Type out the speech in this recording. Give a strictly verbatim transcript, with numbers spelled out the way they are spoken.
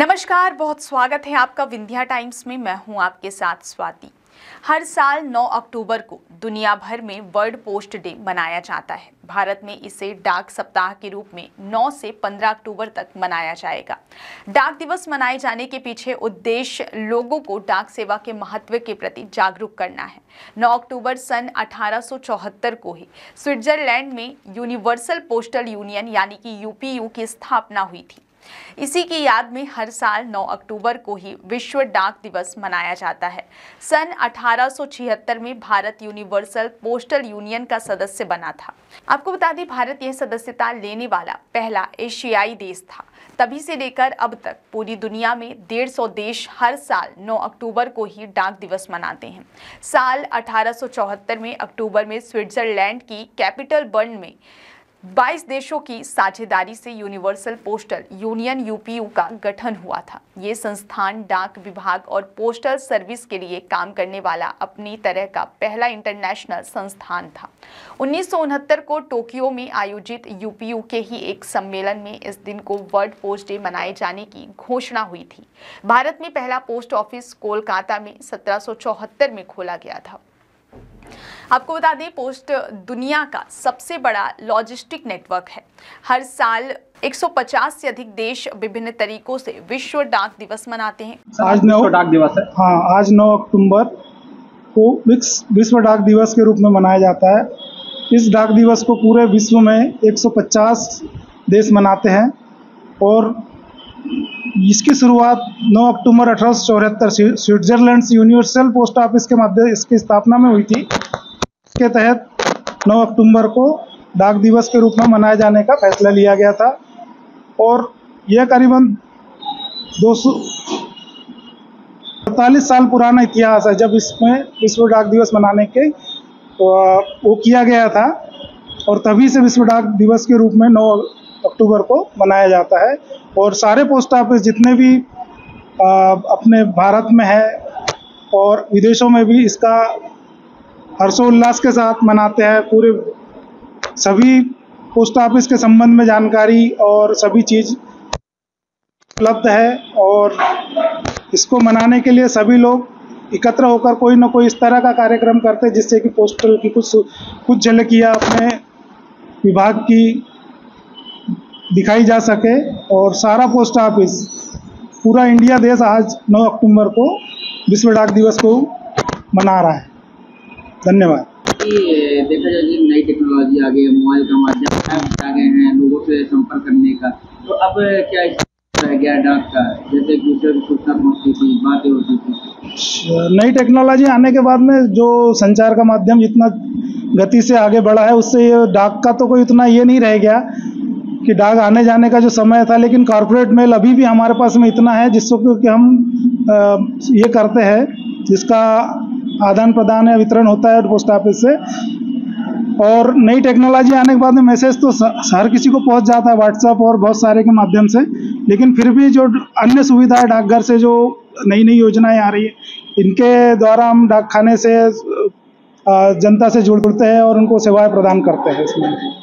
नमस्कार, बहुत स्वागत है आपका विंध्या टाइम्स में। मैं हूं आपके साथ स्वाति। हर साल नौ अक्टूबर को दुनिया भर में वर्ल्ड पोस्ट डे मनाया जाता है। भारत में इसे डाक सप्ताह के रूप में नौ से पंद्रह अक्टूबर तक मनाया जाएगा। डाक दिवस मनाए जाने के पीछे उद्देश्य लोगों को डाक सेवा के महत्व के प्रति जागरूक करना है। नौ अक्टूबर सन अठारह सौ चौहत्तर को ही स्विट्जरलैंड में यूनिवर्सल पोस्टल यूनियन यानी कि यूपीयू की स्थापना हुई थी। इसी की याद में हर साल नौ अक्टूबर को ही विश्व डाक दिवस मनाया जाता है। सन अठारह सौ छिहत्तर में भारत यूनिवर्सल पोस्टल यूनियन का सदस्य बना था। आपको बता दें, भारत यह सदस्यता लेने वाला पहला एशियाई देश था। तभी से लेकर अब तक पूरी दुनिया में डेढ़ सौ देश हर साल नौ अक्टूबर को ही डाक दिवस मनाते हैं। साल अठारह सौ चौहत्तर में अक्टूबर में स्विट्जरलैंड की कैपिटल बर्न में बाईस देशों की साझेदारी से यूनिवर्सल पोस्टल यूनियन यूपीयू का गठन हुआ था। ये संस्थान डाक विभाग और पोस्टल सर्विस के लिए काम करने वाला अपनी तरह का पहला इंटरनेशनल संस्थान था। उन्नीस सौ उनहत्तर को टोक्यो में आयोजित यूपीयू के ही एक सम्मेलन में इस दिन को वर्ल्ड पोस्ट डे मनाए जाने की घोषणा हुई थी। भारत में पहला पोस्ट ऑफिस कोलकाता में सत्रह सौ चौहत्तर में खोला गया था। आपको बता दें, पोस्ट दुनिया का सबसे बड़ा लॉजिस्टिक नेटवर्क है। हर साल एक सौ पचास से अधिक देश विभिन्न तरीकों से विश्व डाक दिवस मनाते हैं। आज नौ डाक दिवस है। हाँ, आज नौ अक्टूबर को विश्व डाक दिवस के रूप में मनाया जाता है। इस डाक दिवस को पूरे विश्व में एक सौ पचास देश मनाते हैं और इसकी शुरुआत नौ अक्टूबर अठारह सौ चौहत्तर स्विट्जरलैंड से यूनिवर्सल पोस्ट ऑफिस के माध्यम इसकी स्थापना में हुई थी। इसके तहत नौ अक्टूबर को डाक दिवस के रूप में मनाए जाने का फैसला लिया गया था और यह करीबन दो सौ अड़तालीस साल पुराना इतिहास है जब इसमें विश्व डाक दिवस मनाने के वो किया गया था और तभी से विश्व डाक दिवस के रूप में नौ अक्टूबर को मनाया जाता है। और सारे पोस्ट ऑफिस जितने भी आ, अपने भारत में है और विदेशों में भी इसका हर्षोल्लास के साथ मनाते हैं। पूरे सभी पोस्ट ऑफिस के संबंध में जानकारी और सभी चीज़ उपलब्ध है और इसको मनाने के लिए सभी लोग एकत्र होकर कोई ना कोई इस तरह का कार्यक्रम करते हैं जिससे कि पोस्टल की कुछ कुछ झलकियाँ अपने विभाग की दिखाई जा सके। और सारा पोस्ट ऑफिस पूरा इंडिया देश आज नौ अक्टूबर को विश्व डाक दिवस को मना रहा है। धन्यवाद। ये देखा जाए जी, नई टेक्नोलॉजी आ गई है, मोबाइल का माध्यम ऐप्स आ गए हैं लोगों से संपर्क करने का। तो अब क्या रह गया डाक का? जैसे एक दूसरे की सूचना पहुँचती थी, बातें होती थी। नई टेक्नोलॉजी आने के बाद में जो संचार का माध्यम जितना गति से आगे बढ़ा है उससे ये डाक का तो कोई उतना ये नहीं रह गया कि डाक आने जाने का जो समय था। लेकिन कॉर्पोरेट मेल अभी भी हमारे पास में इतना है जिसको कि हम आ, ये करते हैं, जिसका आदान प्रदान या वितरण होता है पोस्ट ऑफिस से। और नई टेक्नोलॉजी आने के बाद में मैसेज तो हर किसी को पहुंच जाता है व्हाट्सएप और बहुत सारे के माध्यम से। लेकिन फिर भी जो अन्य सुविधा है डाकघर से जो नई नई योजनाएँ आ रही है इनके द्वारा हम डाक खाने से जनता से जुड़ते हैं और उनको सेवाएँ प्रदान करते हैं। इसमें